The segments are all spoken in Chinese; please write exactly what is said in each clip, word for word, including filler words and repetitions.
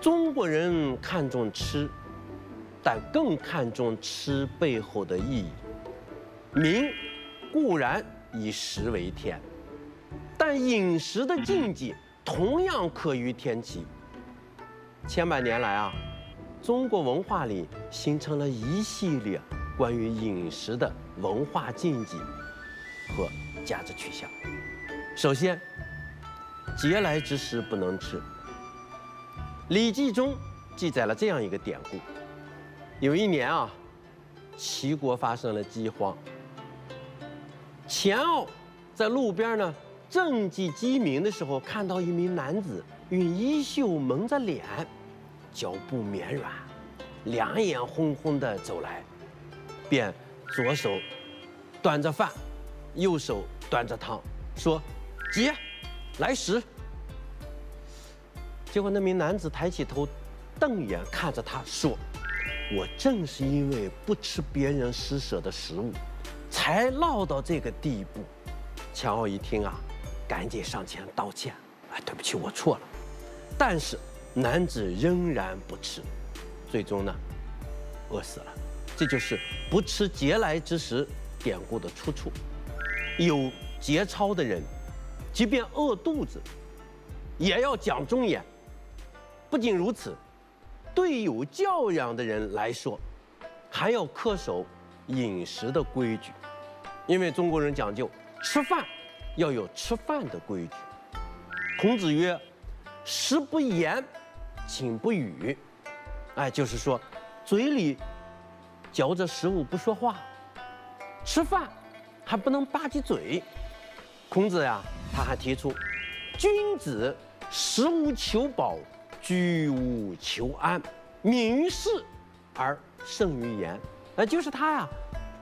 中国人看重吃，但更看重吃背后的意义。民固然以食为天，但饮食的禁忌同样可与天齐。千百年来啊，中国文化里形成了一系列关于饮食的文化禁忌和价值取向。首先，嗟来之食不能吃。 《礼记》中记载了这样一个典故：有一年啊，齐国发生了饥荒，钱骜在路边呢赈济饥民的时候，看到一名男子用衣袖蒙着脸，脚步绵软，两眼红红的走来，便左手端着饭，右手端着汤，说：“嗟来食。” 结果那名男子抬起头，瞪眼看着他说：“我正是因为不吃别人施舍的食物，才落到这个地步。”钱骜一听啊，赶紧上前道歉：“啊，对不起，我错了。”但是男子仍然不吃，最终呢，饿死了。这就是不吃嗟来之食典故的出处。有节操的人，即便饿肚子，也要讲忠言。 不仅如此，对有教养的人来说，还要恪守饮食的规矩，因为中国人讲究吃饭要有吃饭的规矩。孔子曰：“食不言，寝不语。”哎，就是说，嘴里嚼着食物不说话，吃饭还不能吧唧嘴。孔子呀，他还提出：“君子食无求饱。” 居无求安，敏于事而胜于言，那就是他呀，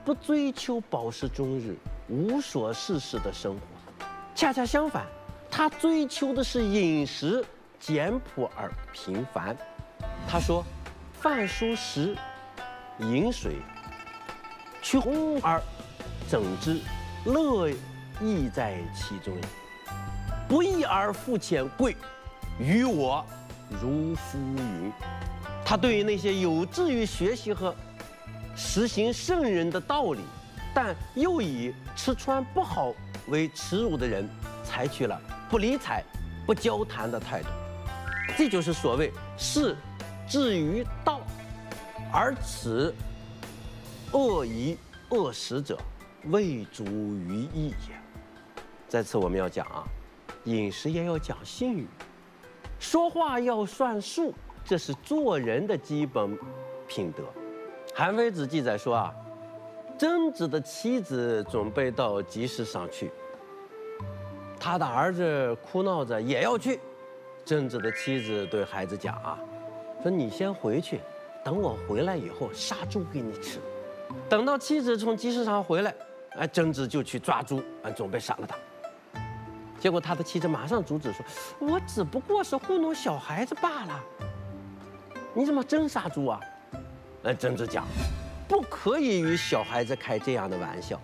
不追求饱食终日、无所事事的生活，恰恰相反，他追求的是饮食简朴而平凡。他说：“饭疏食，饮水，曲肱而整之，乐亦在其中也。不义而富且贵，于我。” 如夫云，他对于那些有志于学习和实行圣人的道理，但又以吃穿不好为耻辱的人，采取了不理睬、不交谈的态度。这就是所谓是至于道，而此恶已恶食者，未足于义也。在此我们要讲啊，饮食也要讲信誉。 说话要算数，这是做人的基本品德。韩非子记载说啊，曾子的妻子准备到集市上去，他的儿子哭闹着也要去。曾子的妻子对孩子讲啊，说你先回去，等我回来以后杀猪给你吃。等到妻子从集市上回来，哎，曾子就去抓猪，哎，准备杀了他。 结果他的妻子马上阻止说：“我只不过是糊弄小孩子罢了，你怎么真杀猪啊？”呃，曾子讲，不可以与小孩子开这样的玩笑，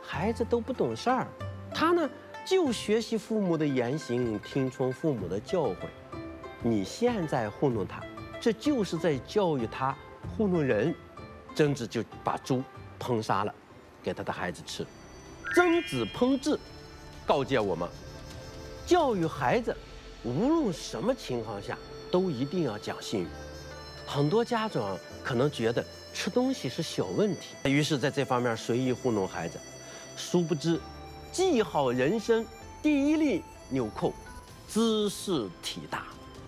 孩子都不懂事儿，他呢就学习父母的言行，听从父母的教诲。你现在糊弄他，这就是在教育他糊弄人。曾子就把猪烹杀了，给他的孩子吃。曾子烹制告诫我们。 教育孩子，无论什么情况下，都一定要讲信誉。很多家长可能觉得吃东西是小问题，于是在这方面随意糊弄孩子。殊不知，系好人生第一粒纽扣，知识体大。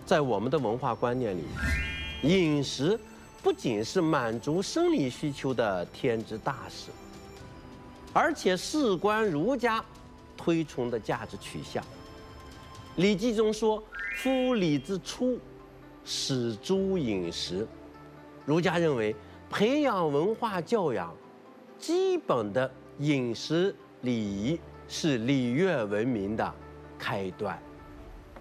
在我们的文化观念里，饮食不仅是满足生理需求的天之大事，而且事关儒家推崇的价值取向。 《礼记》中说：“夫礼之初，始诸饮食。”儒家认为，培养文化教养，基本的饮食礼仪是礼乐文明的开端。